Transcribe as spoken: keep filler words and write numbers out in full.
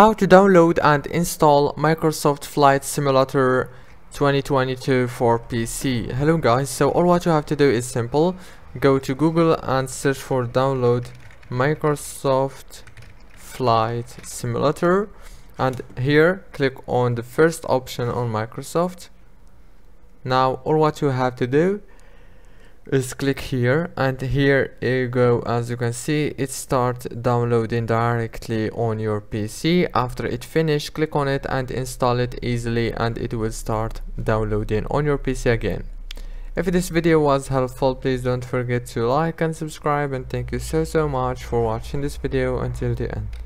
How to download and install Microsoft Flight Simulator twenty twenty-two for P C. Hello guys, so all what you have to do is simple. Go to Google and search for download Microsoft Flight Simulator, and here click on the first option on Microsoft. Now all what you have to do is click here, and here you go. As you can see, it starts downloading directly on your P C. After it finishes, click on it and install it easily, and it will start downloading on your P C again. If this video was helpful, please don't forget to like and subscribe, and thank you so so much for watching this video until the end.